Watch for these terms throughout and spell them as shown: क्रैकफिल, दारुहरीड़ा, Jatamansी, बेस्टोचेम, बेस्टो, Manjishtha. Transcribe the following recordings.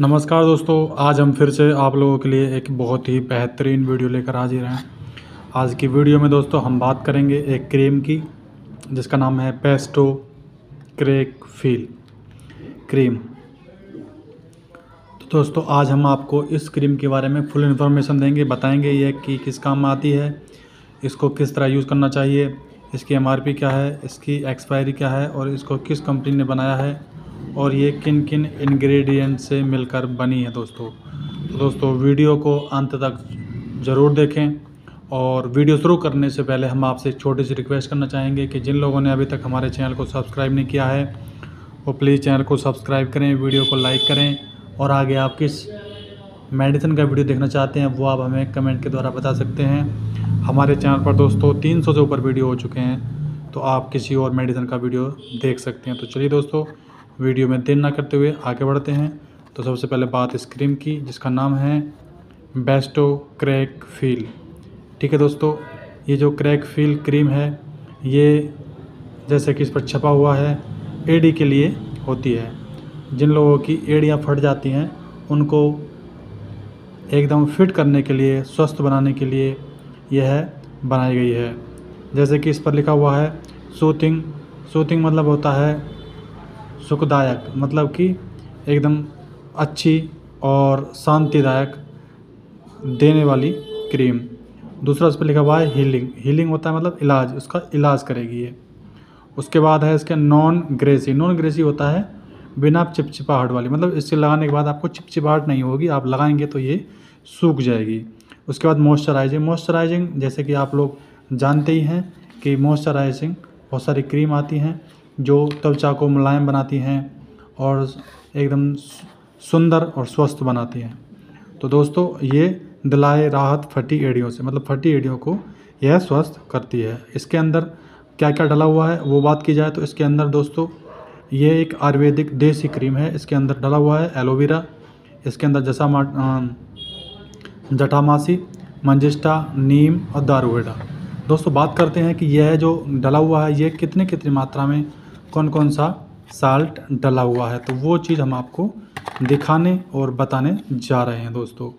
नमस्कार दोस्तों, आज हम फिर से आप लोगों के लिए एक बहुत ही बेहतरीन वीडियो लेकर हाजिर हैं। आज की वीडियो में दोस्तों हम बात करेंगे एक क्रीम की जिसका नाम है पेस्टो क्रेक फील क्रीम। तो दोस्तों आज हम आपको इस क्रीम के बारे में फुल इन्फॉर्मेशन देंगे, बताएंगे ये कि किस काम आती है, इसको किस तरह यूज़ करना चाहिए, इसकी MRP क्या है, इसकी एक्सपायरी क्या है और इसको किस कंपनी ने बनाया है और ये किन किन इंग्रेडिएंट से मिलकर बनी है। दोस्तों तो दोस्तों वीडियो को अंत तक ज़रूर देखें और वीडियो शुरू करने से पहले हम आपसे एक छोटी सी रिक्वेस्ट करना चाहेंगे कि जिन लोगों ने अभी तक हमारे चैनल को सब्सक्राइब नहीं किया है वो प्लीज़ चैनल को सब्सक्राइब करें, वीडियो को लाइक करें और आगे आप किस मेडिसिन का वीडियो देखना चाहते हैं वो आप हमें कमेंट के द्वारा बता सकते हैं। हमारे चैनल पर दोस्तों 300 से ऊपर वीडियो हो चुके हैं, तो आप किसी और मेडिसिन का वीडियो देख सकते हैं। तो चलिए दोस्तों वीडियो में देर ना करते हुए आगे बढ़ते हैं। तो सबसे पहले बात इस क्रीम की जिसका नाम है बेस्टो क्रैक फील। ठीक है दोस्तों, ये जो क्रैक फील क्रीम है ये जैसे कि इस पर छपा हुआ है एड़ी के लिए होती है। जिन लोगों की एड़ियाँ फट जाती हैं उनको एकदम फिट करने के लिए, स्वस्थ बनाने के लिए यह बनाई गई है। जैसे कि इस पर लिखा हुआ है सूथिंग। सूथिंग मतलब होता है सुखदायक, मतलब कि एकदम अच्छी और शांतिदायक देने वाली क्रीम। दूसरा उस पर लिखा हुआ है हीलिंग। हीलिंग होता है मतलब इलाज, उसका इलाज करेगी ये। उसके बाद है इसके नॉन ग्रेसी। नॉन ग्रेसी होता है बिना चिपचिपाहट वाली, मतलब इससे लगाने के बाद आपको चिपचिपाहट नहीं होगी, आप लगाएंगे तो ये सूख जाएगी। उसके बाद मॉइस्चराइजिंग। मॉइस्चराइजिंग जैसे कि आप लोग जानते ही हैं कि मॉइस्चराइजिंग बहुत सारी क्रीम आती हैं जो त्वचा को मुलायम बनाती हैं और एकदम सुंदर और स्वस्थ बनाती हैं। तो दोस्तों ये दिलाए राहत फटी एड़ियों से, मतलब फटी एड़ियों को यह स्वस्थ करती है। इसके अंदर क्या क्या डला हुआ है वो बात की जाए तो इसके अंदर दोस्तों ये एक आयुर्वेदिक देसी क्रीम है। इसके अंदर डला हुआ है एलोवेरा, इसके अंदर जटामांसी, मंजिष्ठा, नीम और दारुहरीड़ा। दोस्तों बात करते हैं कि यह जो डला हुआ है ये कितने कितनी मात्रा में कौन कौन सा साल्ट डला हुआ है, तो वो चीज़ हम आपको दिखाने और बताने जा रहे हैं दोस्तों।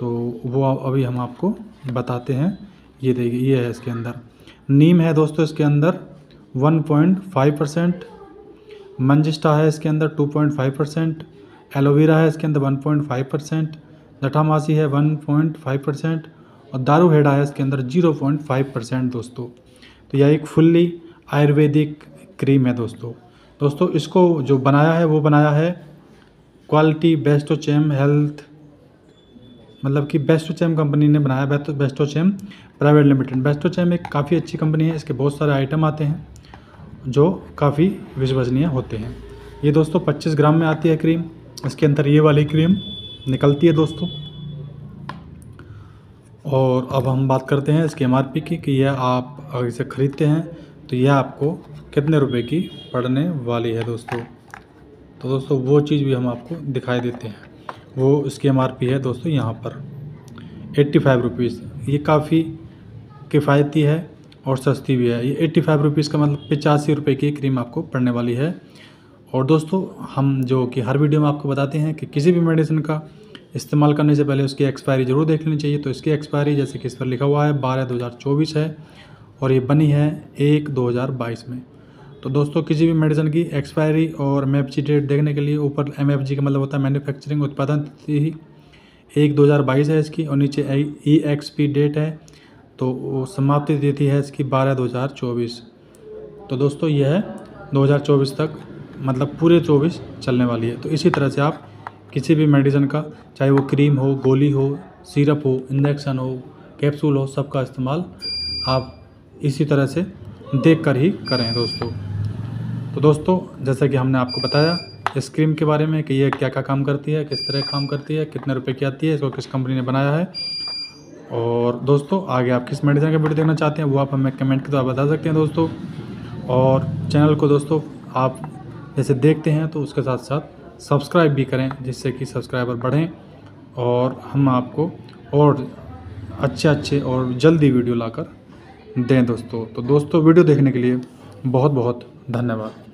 तो वो अभी हम आपको बताते हैं। ये देखिए ये है इसके अंदर नीम है दोस्तों, इसके अंदर 1.5%। मंजिष्ठा है इसके अंदर 2.5%। एलोवेरा है इसके अंदर 1.5%। जटामांसी है 1.5% और दारुहरीड़ा है इसके अंदर 0.5%। दोस्तों तो यह एक फुल्ली आयुर्वेदिक क्रीम है दोस्तों। दोस्तों इसको जो बनाया है वो बनाया है क्वालिटी बेस्टोचेम हेल्थ, मतलब कि बेस्टोचेम कंपनी ने बनाया, बेस्टोचेम प्राइवेट लिमिटेड। बेस्टोचेम एक काफ़ी अच्छी कंपनी है, इसके बहुत सारे आइटम आते हैं जो काफ़ी विश्वसनीय होते हैं। ये दोस्तों 25 ग्राम में आती है क्रीम। इसके अंदर ये वाली क्रीम निकलती है दोस्तों। और अब हम बात करते हैं इसकी MRP की कि यह आप अगर इसे ख़रीदते हैं तो यह आपको कितने रुपए की पड़ने वाली है दोस्तों। तो दोस्तों वो चीज़ भी हम आपको दिखाई देते हैं, वो इसकी MRP है दोस्तों यहाँ पर 85 रुपीज़। ये काफ़ी किफ़ायती है और सस्ती भी है। ये 85 रुपीज़ का मतलब 85 रुपये की क्रीम आपको पड़ने वाली है। और दोस्तों हम जो कि हर वीडियो में आपको बताते हैं कि किसी भी मेडिसिन का इस्तेमाल करने से पहले उसकी एक्सपायरी ज़रूर देख लेनी चाहिए। तो इसकी एक्सपायरी जैसे कि इस पर लिखा हुआ है 12/2024 है और ये बनी है 1/2022 में। तो दोस्तों किसी भी मेडिसिन की एक्सपायरी और MFG डेट देखने के लिए ऊपर MFG का मतलब होता है मैन्युफैक्चरिंग उत्पादन तिथि 1/2022 है इसकी और नीचे EXP डेट है, तो समाप्ति तिथि है इसकी 12/2024। तो दोस्तों यह 2024 तक, मतलब पूरे 24 चलने वाली है। तो इसी तरह से आप किसी भी मेडिसिन का, चाहे वो क्रीम हो, गोली हो, सिरप हो, इंजेक्शन हो, कैप्सूल हो, सबका इस्तेमाल आप इसी तरह से देख कर ही करें दोस्तों। तो दोस्तों जैसा कि हमने आपको बताया इस क्रीम के बारे में कि ये क्या क्या काम करती है, किस तरह काम करती है, कितने रुपए की आती है, इसको किस कंपनी ने बनाया है। और दोस्तों आगे आप किस मेडिसिन का वीडियो देखना चाहते हैं वो आप हमें कमेंट के द्वारा बता सकते हैं दोस्तों। और चैनल को दोस्तों आप जैसे देखते हैं तो उसके साथ साथ सब्सक्राइब भी करें जिससे कि सब्सक्राइबर बढ़ें और हम आपको और अच्छे और जल्दी वीडियो लाकर दें दोस्तों। तो दोस्तों वीडियो देखने के लिए बहुत बहुत धन्यवाद।